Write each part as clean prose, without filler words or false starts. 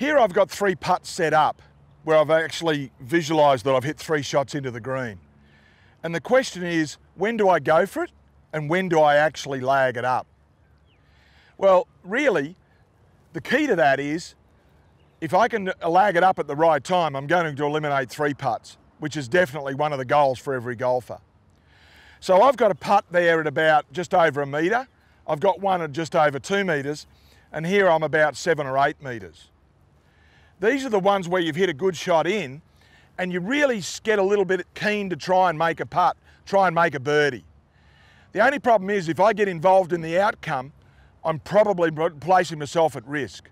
Here I've got three putts set up where I've actually visualised that I've hit three shots into the green. And the question is, when do I go for it and when do I actually lag it up? Well, really, the key to that is, if I can lag it up at the right time, I'm going to eliminate three putts, which is definitely one of the goals for every golfer. So I've got a putt there at about just over 1 metre. I've got one at just over 2 metres, and here I'm about 7 or 8 metres. These are the ones where you've hit a good shot in, and you really get a little bit keen to try and make a putt, try and make a birdie. The only problem is if I get involved in the outcome, I'm probably placing myself at risk.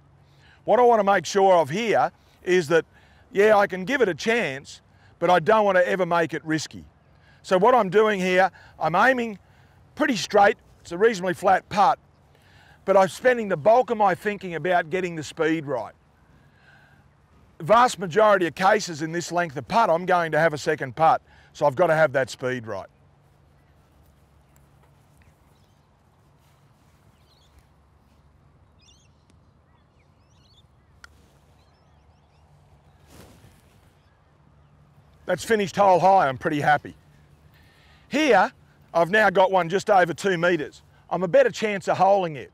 What I want to make sure of here is that, yeah, I can give it a chance, but I don't want to ever make it risky. So what I'm doing here, I'm aiming pretty straight, it's a reasonably flat putt, but I'm spending the bulk of my thinking about getting the speed right. The vast majority of cases in this length of putt, I'm going to have a second putt, so I've got to have that speed right. That's finished hole high, I'm pretty happy. Here, I've now got one just over 2 metres. I'm a better chance of holing it.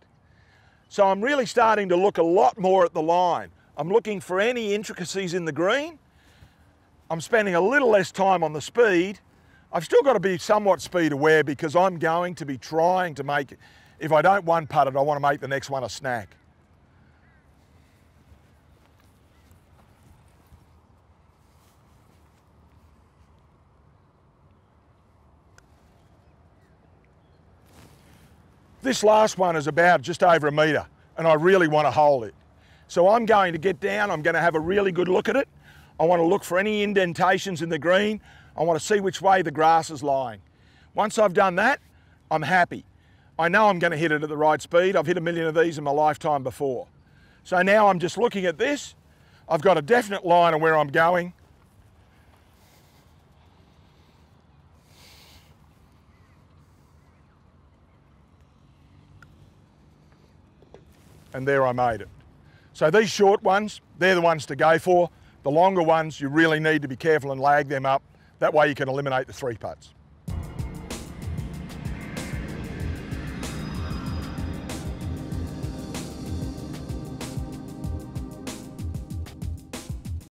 So I'm really starting to look a lot more at the line. I'm looking for any intricacies in the green. I'm spending a little less time on the speed. I've still got to be somewhat speed aware because I'm going to be trying to make it. If I don't one putt it, I want to make the next one a snag. This last one is about just over 1 metre and I really want to hole it. So I'm going to get down, I'm going to have a really good look at it. I want to look for any indentations in the green. I want to see which way the grass is lying. Once I've done that, I'm happy. I know I'm going to hit it at the right speed. I've hit 1 million of these in my lifetime before. So now I'm just looking at this. I've got a definite line of where I'm going. And there I made it. So these short ones, they're the ones to go for. The longer ones, you really need to be careful and lag them up. That way you can eliminate the three putts.